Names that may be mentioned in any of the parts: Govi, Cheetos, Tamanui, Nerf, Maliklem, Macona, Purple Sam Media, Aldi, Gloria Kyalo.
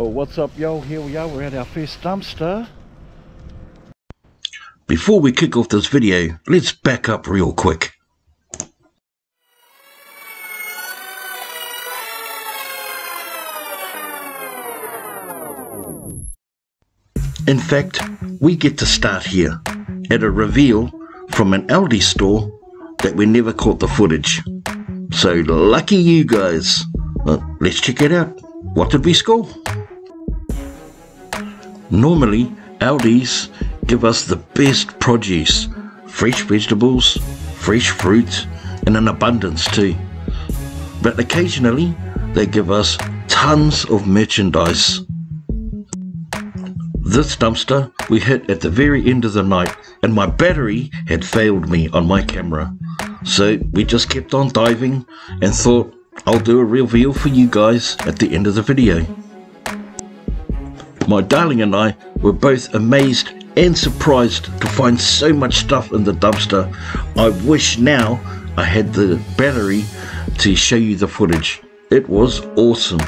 Well, what's up, yo? Here we are. We're at our first dumpster. Before we kick off this video, let's back up real quick. In fact, we get to start here, at a reveal from an Aldi store that we never caught the footage. So lucky you guys. Let's check it out. What did we score? Normally, Aldi's give us the best produce, fresh vegetables, fresh fruit, and an abundance too. But occasionally, they give us tons of merchandise. This dumpster we hit at the very end of the night, and my battery had failed me on my camera. So we just kept on diving and thought I'll do a reveal for you guys at the end of the video. My darling and I were both amazed and surprised to find so much stuff in the dumpster. I wish now I had the battery to show you the footage. It was awesome.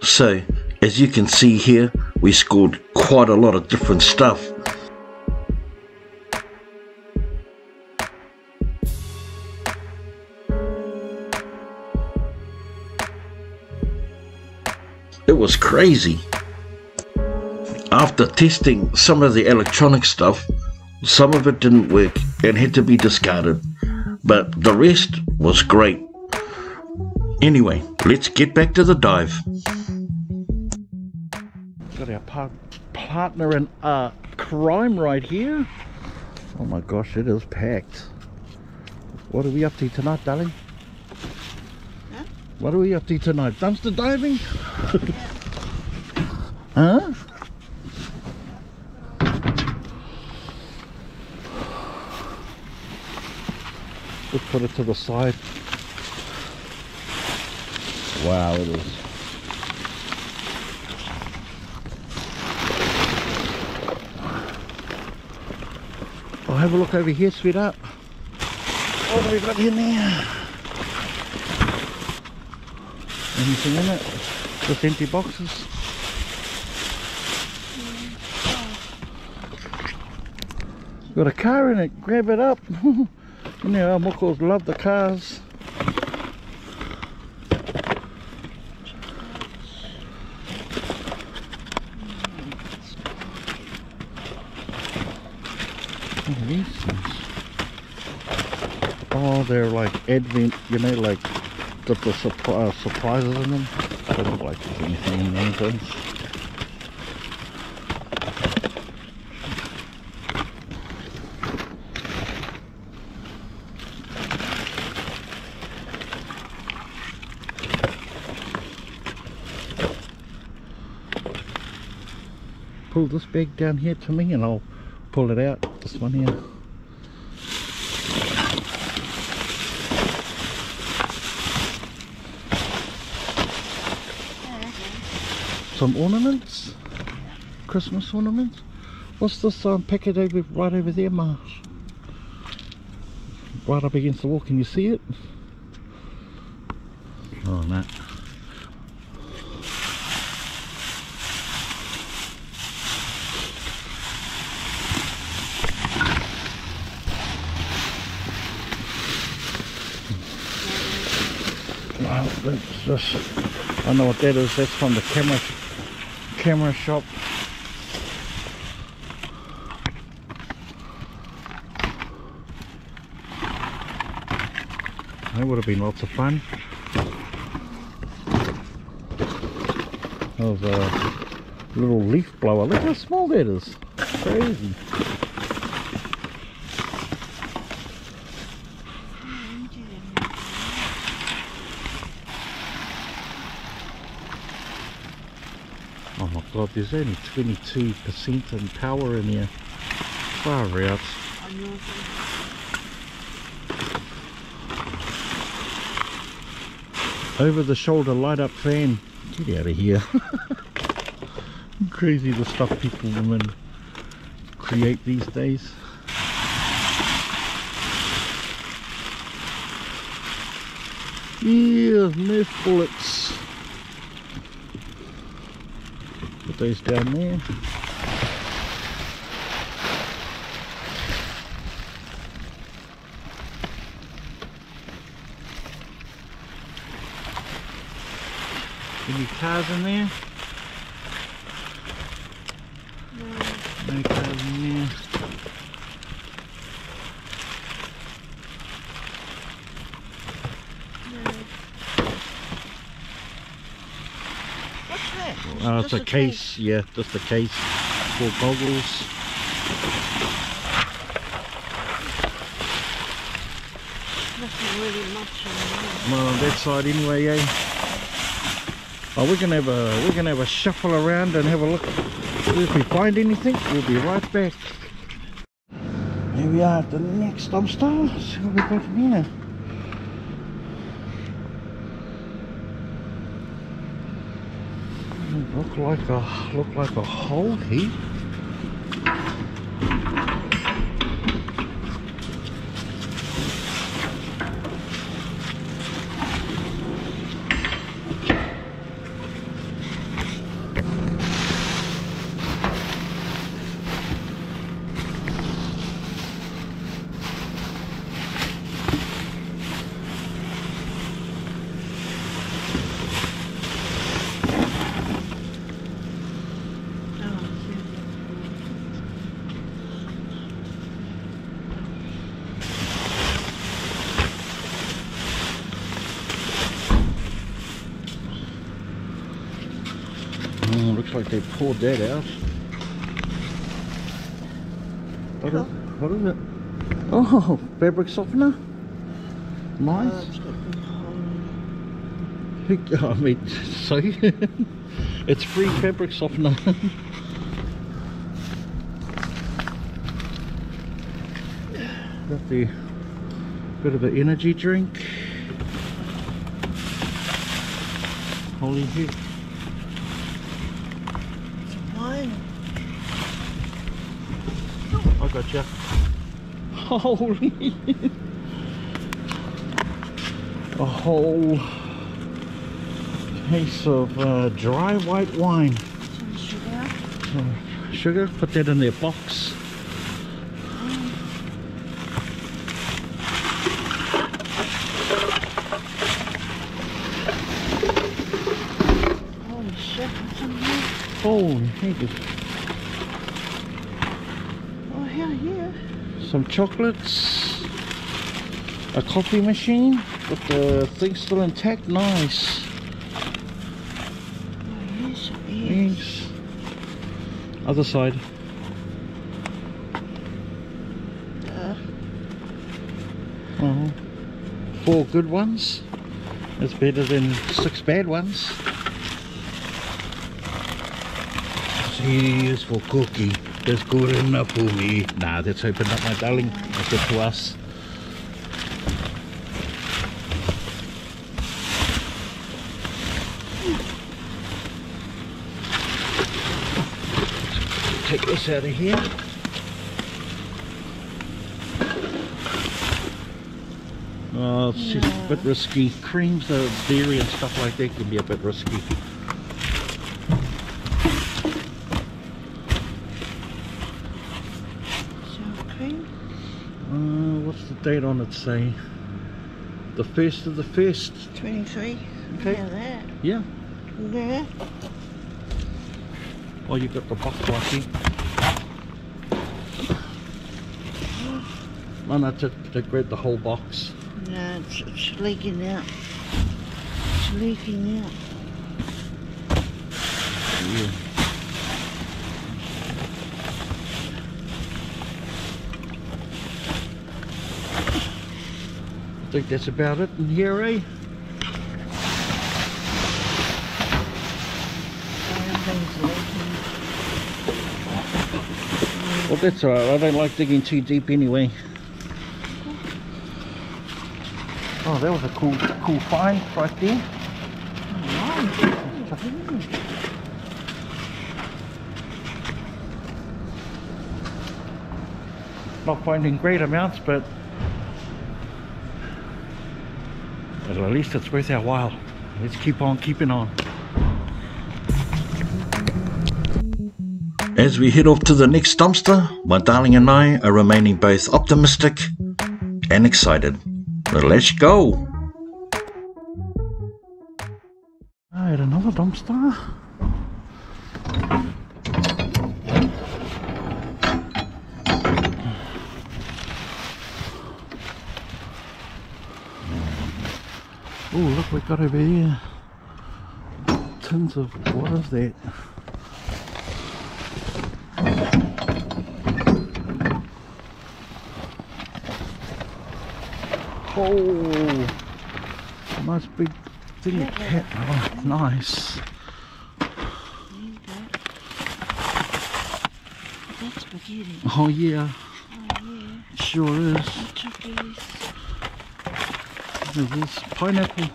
So, as you can see here, we scored quite a lot of different stuff. It was crazy. After testing some of the electronic stuff, some of it didn't work and had to be discarded, but the rest was great. Anyway, let's get back to the dive. Got our partner in crime right here. Oh my gosh, it is packed. What are we up to tonight, darling? Huh? What are we up to tonight? Dumpster diving? Huh? Let's put it to the side. Wow, it is. I'll have a look over here, sweetheart. What have we got in there? Anything in it? Just empty boxes. Got a car in it, grab it up. You know, our mokos love the cars. Oh, they're like advent, you know, like got the surprises in them. I don't like anything in them things. Pull this bag down here to me and I'll pull it out, this one here. Some ornaments, Christmas ornaments. What's this packet over right over there, Ma? Right up against the wall, can you see it? Oh, no. That's just, I know what that is. That's from the camera shop. That would have been lots of fun. That was a little leaf blower. Look how small that is. Crazy. Oh my god, there's only 22% in power in here. Far out. Over the shoulder light up fan. Get out of here. Crazy the stuff people women create these days. Yeah, Nerf bullets. those down there. Any cars in there? No. No cars in there. No. What's that? Oh, it's a case. Yeah, just a case for goggles. Nothing really much on there. Not on that side anyway, eh? Oh, we're gonna have a shuffle around and have a look. If we find anything, we'll be right back. Here we are at the next dumpster. Let's see what we got from here. Look like a hole here. Looks like they poured that out. What is it? Oh, fabric softener. Nice. I mean, so it's free fabric softener. Got the bit of an energy drink. Holy heck. Gotcha. Holy. A whole case of dry white wine. Some sugar. Sugar, put that in their box. Holy shit, what's in here? Holy heck. Some chocolates, a coffee machine with the thing still intact, nice. Oh, yes, yes. Other side. Oh, 4 good ones. It's better than 6 bad ones. Here's for cookie. That's good enough for me. Nah, that's opened up, my darling. That's good to us. Take this out of here. Oh, it's a bit risky. Creams, the dairy and stuff like that can be a bit risky. Date on it, say the 1st of the 1st, 23. Okay. That. Yeah. Yeah. Oh, you got the box lucky. No, no, to grab the whole box. No, it's leaking out. It's leaking out. Yeah. I think that's about it in here, eh? Well, that's alright, I don't like digging too deep anyway. Oh, that was a cool find right there. Not finding great amounts, but at least it's worth our while. Let's keep on keeping on. As we head off to the next dumpster, my darling and I are remaining both optimistic and excited. Let's go! I had another dumpster. Oh, look, we've got over here tins of, what is that? Oh, nice big thing of cat. Oh, nice. That's spaghetti. Oh, yeah. Sure is. There's this pineapple.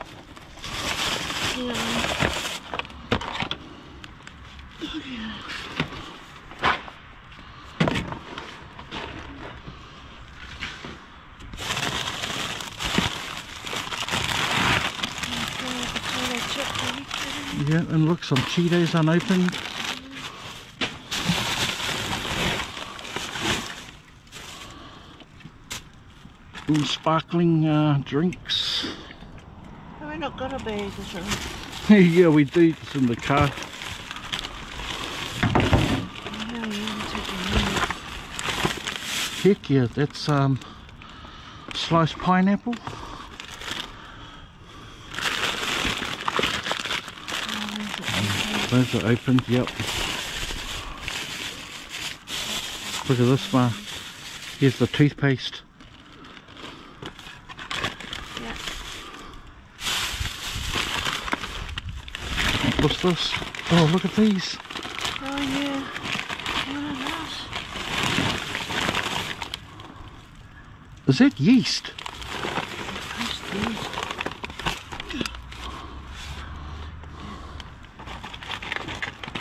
Yeah, and look, some Cheetos unopened. All sparkling drinks. Have we not got a bag or something? Yeah, we do. It's in the car. Heck yeah, that's sliced pineapple. Those are open, yep. Look at this one. Here's the toothpaste. Yeah. What's this? Oh, look at these. Oh yeah. What are those? Is that yeast?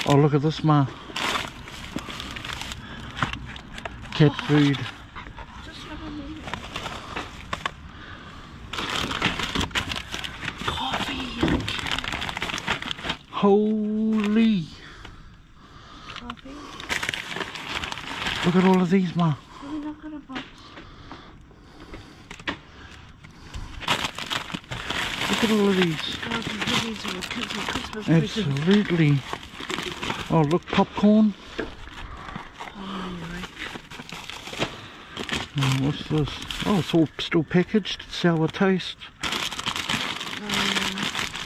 Oh, look at this, ma. Cat food. Coffee. Holy. Coffee. Look at all of these, ma. Look at all of these. Absolutely. Oh, look, popcorn. Oh, right. Oh, what's this? Oh, it's all still packaged. Sour toast.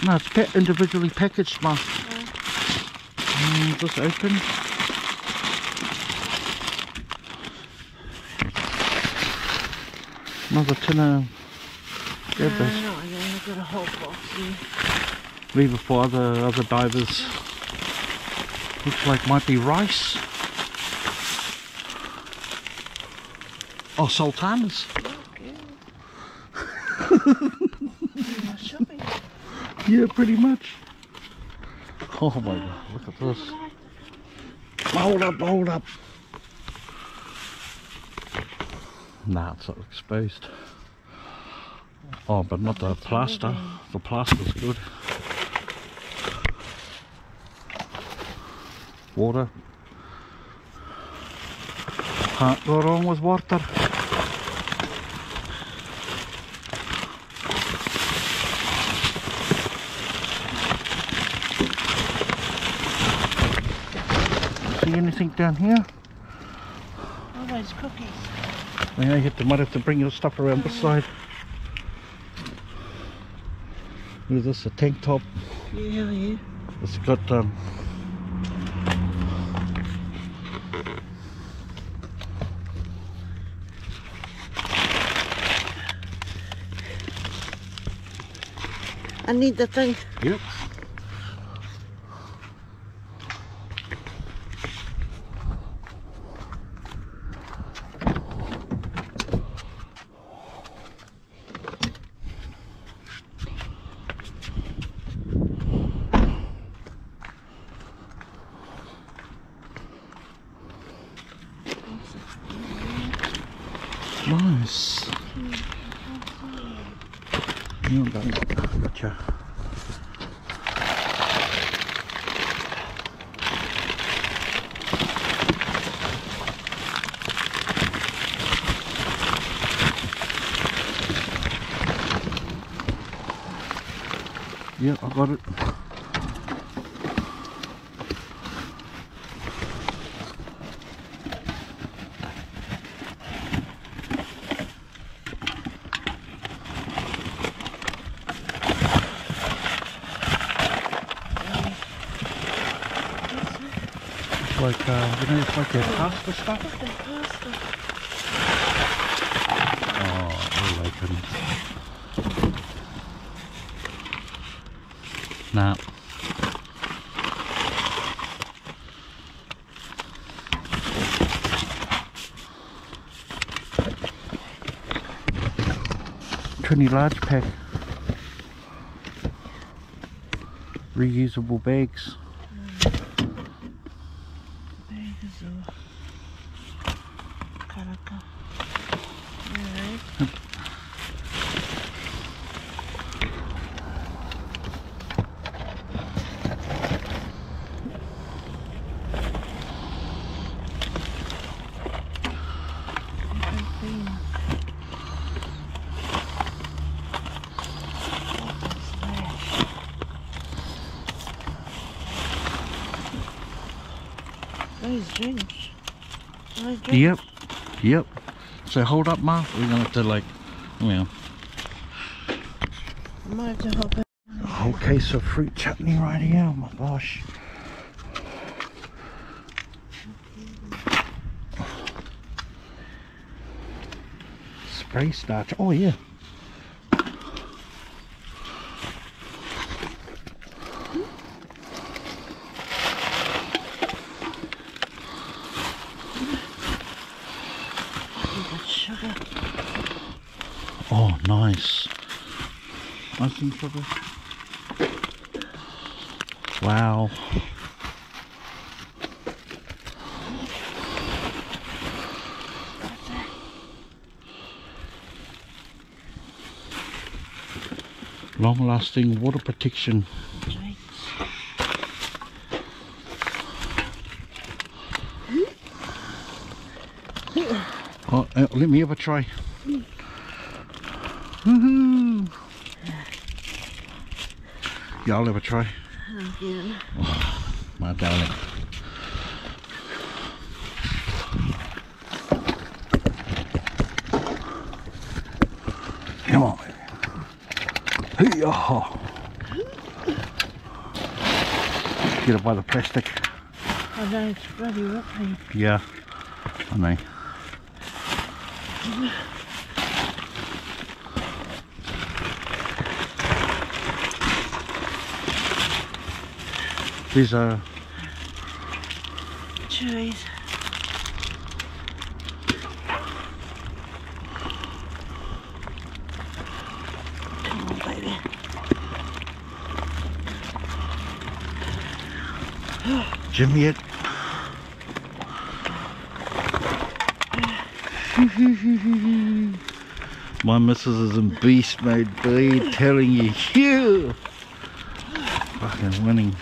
No, it's individually packaged, ma. Just open. Another tin of... grab this. No, I've got a whole box here. Leave it for other divers. Looks like might be rice. Oh, sultanas. Okay. Yeah, pretty much. Oh my god, look at this. Hold up, hold up. Nah, it's all exposed. Oh, but not the plaster. The plaster's good. Water. Can't go wrong with water. See anything down here? All those cookies. Yeah, you might have to bring your stuff around this side. Look at this, a tank top. Yeah, yeah. It's got I need the thing. Yep. Nice. Gotcha. Yeah, I got it. It's like, you know, it's like their pasta stuff? It's their pasta. Oh, I couldn't. Nah. Trinity large pack. Reusable bags. Drinks. Drinks. Yep, yep. So hold up, Ma. We're gonna have to, like, you know. I might have to help it. A whole case of fruit chutney right here. Oh my gosh. Spray starch. Oh yeah. Oh, nice. Nice and sugar. Wow. Long lasting water protection. Oh, let me have a try. Woohoo! Yeah, I'll have a try. Oh, yeah. Oh, my darling. Come on. Get it by the plastic. Oh no, it's bloody rotten. Yeah, I know. These are chewies. Come on, baby. Jimmy it. My missus is in beast mode, bleed, telling you. Phew! Fucking winning.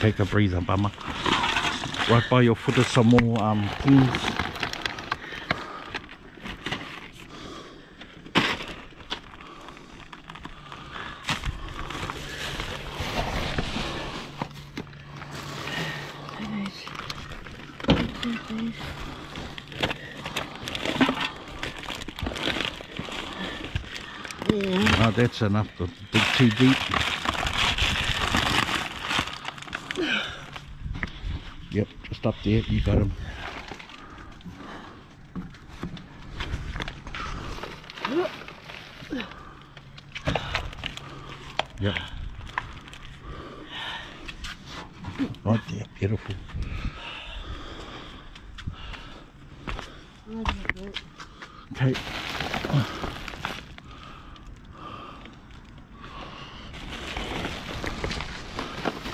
Take a breather, bummer. Right by your foot is some more pins. Oh, that's enough to dig too deep. Yep, just up there, you got him. Yep. Right there, beautiful. Okay.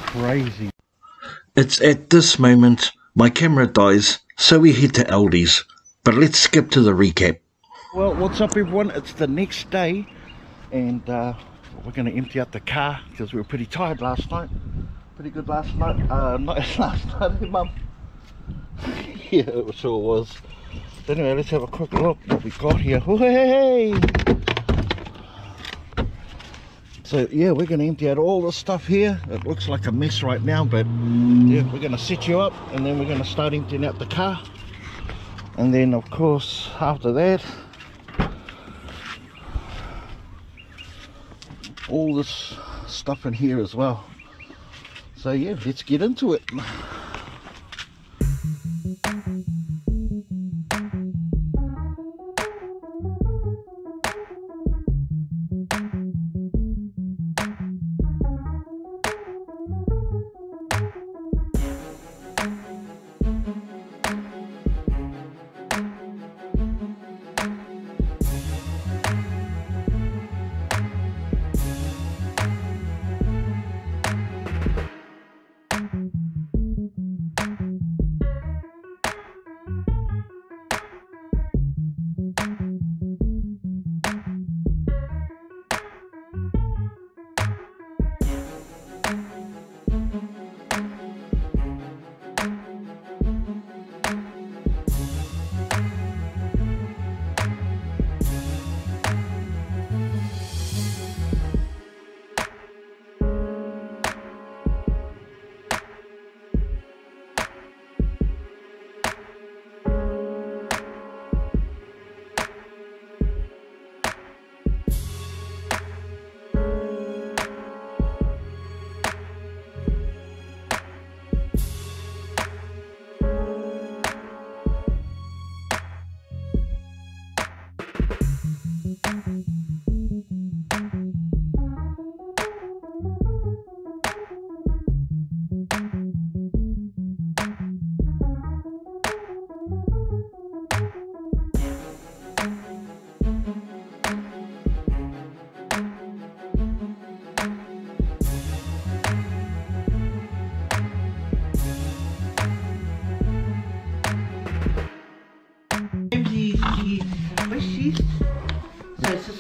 Crazy. It's at this moment my camera dies, so we head to Aldi's, but let's skip to the recap. Well, what's up everyone, it's the next day and we're going to empty out the car because we were pretty tired last night. pretty good last night. Not last night, Mum. Yeah, it sure was. Anyway, let's have a quick look what we've got here. Oh, hey, hey. So yeah, we're going to empty out all this stuff here. It looks like a mess right now, but yeah, we're going to set you up and then we're going to start emptying out the car. And then of course after that, all this stuff in here as well. So yeah, let's get into it.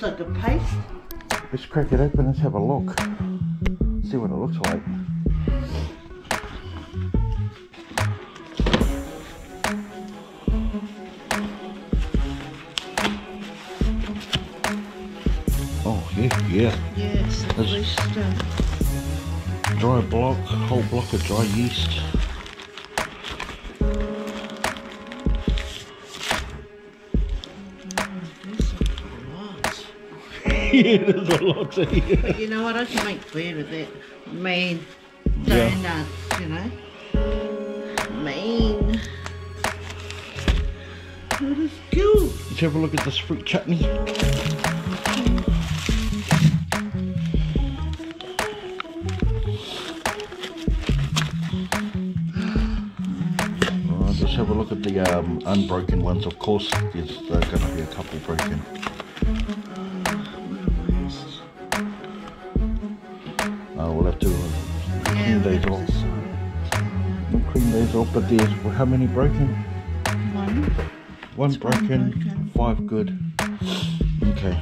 Like a paste. Let's crack it open, let's have a look. See what it looks like. Oh yeah, yeah. Yeah, it's delicious stuff. Dry block, whole block of dry yeast. Yeah, there's a lot to eat. But you know what, I can make bread with that. Mean donuts, yeah. You know. Mean. That is cool. Let's have a look at this fruit chutney. Alright, let's have a look at the unbroken ones. Of course, there's going to be a couple broken. But there's how many broken? One broken, five good. Okay.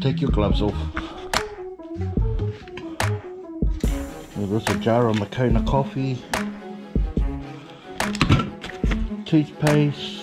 Take your gloves off. There's a jar of Macona coffee, toothpaste,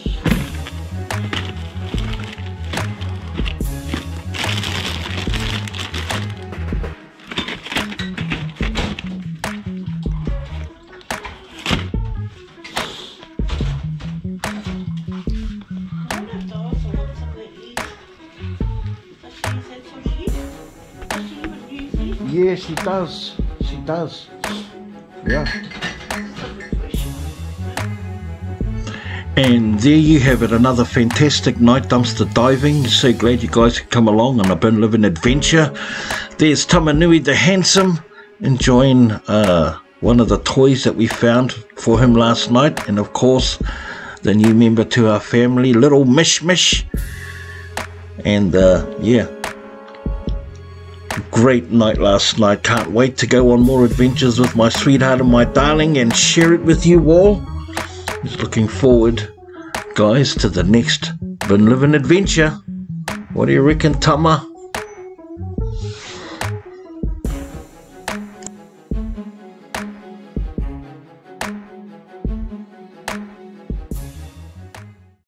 Yeah, she does. She does. Yeah. And there you have it, another fantastic night dumpster diving. So glad you guys could come along on a bin living adventure. There's Tamanui the handsome enjoying one of the toys that we found for him last night, and of course the new member to our family, little Mish Mish. And yeah, great night last night. Can't wait to go on more adventures with my sweetheart and my darling and share it with you all. Just looking forward, guys, to the next bin living adventure. What do you reckon, Tama?